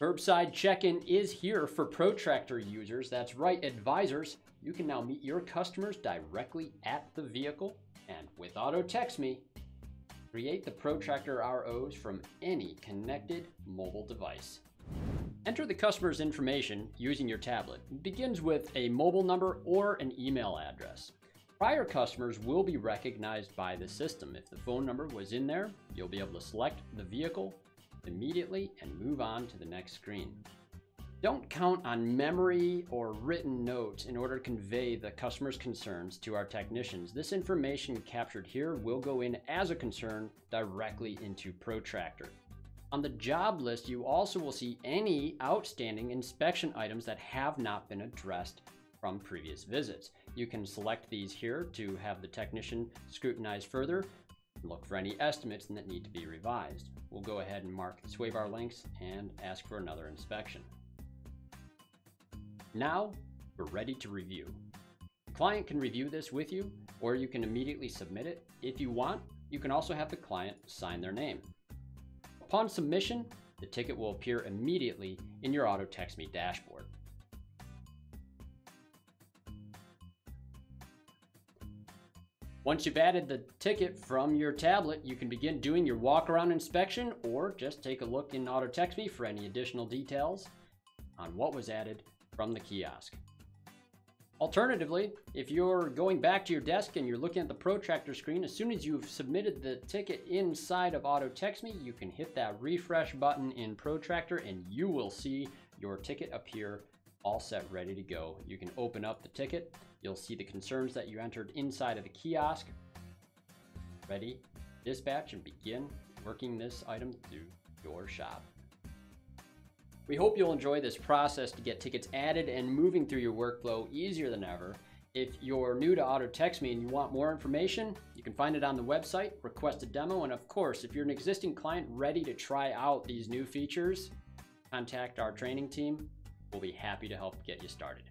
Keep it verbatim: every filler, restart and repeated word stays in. Curbside check-in is here for Protractor users. That's right, advisors. You can now meet your customers directly at the vehicle, and with AutoText.me, create the Protractor R Os from any connected mobile device. Enter the customer's information using your tablet. It begins with a mobile number or an email address. Prior customers will be recognized by the system. If the phone number was in there, you'll be able to select the vehicle immediately and move on to the next screen. Don't count on memory or written notes in order to convey the customer's concerns to our technicians. This information captured here will go in as a concern directly into Protractor. On the job list, you also will see any outstanding inspection items that have not been addressed from previous visits. You can select these here to have the technician scrutinize further and look for any estimates that need to be revised. We'll go ahead and mark the sway bar links and ask for another inspection. Now we're ready to review. The client can review this with you, or you can immediately submit it. If you want, you can also have the client sign their name. Upon submission, the ticket will appear immediately in your AutoText.me dashboard. Once you've added the ticket from your tablet, you can begin doing your walk-around inspection or just take a look in AutoText.me for any additional details on what was added from the kiosk. Alternatively, if you're going back to your desk and you're looking at the Protractor screen, as soon as you've submitted the ticket inside of AutoText.me, you can hit that refresh button in Protractor and you will see your ticket appear all set, ready to go. You can open up the ticket. You'll see the concerns that you entered inside of the kiosk. Ready, dispatch, and begin working this item through your shop. We hope you'll enjoy this process to get tickets added and moving through your workflow easier than ever. If you're new to AutoText.me and you want more information, you can find it on the website, request a demo, and of course, if you're an existing client ready to try out these new features, contact our training team. We'll be happy to help get you started.